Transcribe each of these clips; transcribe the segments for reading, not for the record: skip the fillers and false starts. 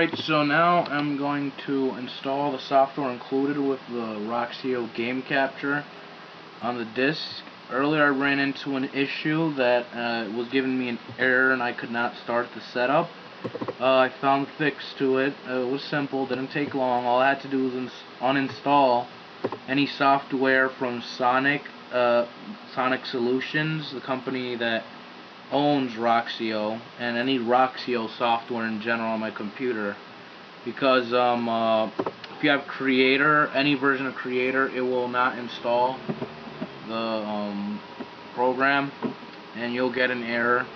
Alright, so now I'm going to install the software included with the Roxio game capture on the disc. Earlier I ran into an issue that was giving me an error and I could not start the setup. I found a fix to it. It was simple, didn't take long. All I had to do was uninstall any software from Sonic Solutions, the company that owns Roxio, and any Roxio software in general on my computer, because if you have Creator, any version of Creator, it will not install the program and you'll get an error.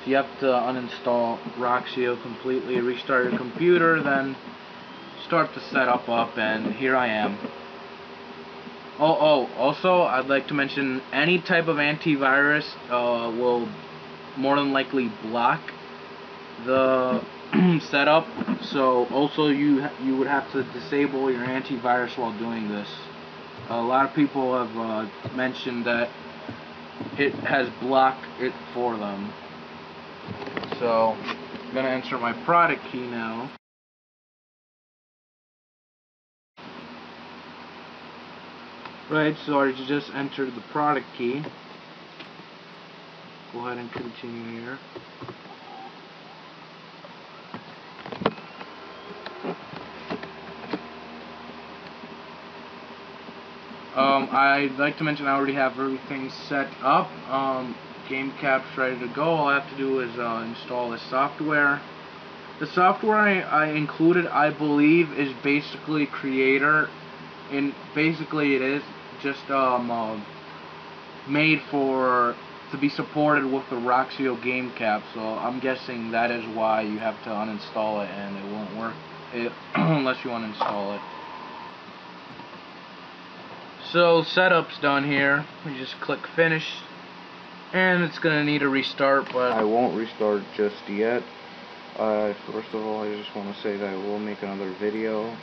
If you have to uninstall Roxio completely, restart your computer, then start the setup up, and here I am. Also I'd like to mention any type of antivirus will more than likely block the setup, so also you would have to disable your antivirus while doing this. A lot of people have mentioned that it has blocked it for them. So I'm going to enter my product key now. Right, so I just entered the product key. Go ahead and continue here. I'd like to mention I already have everything set up. Game cap's ready to go. All I have to do is install the software. The software I included, I believe, is basically Creator, and basically it is just made for to be supported with the Roxio game cap, so I'm guessing that is why you have to uninstall it and it won't work unless you uninstall it. So setup's done here. We just click finish, and it's gonna need a restart, but I won't restart just yet. First of all, I just want to say that I will make another video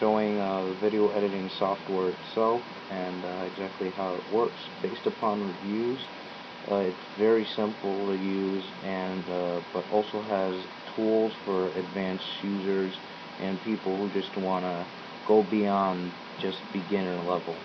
showing the video editing software itself and exactly how it works based upon reviews. It's very simple to use, and but also has tools for advanced users and people who just want to go beyond just beginner level.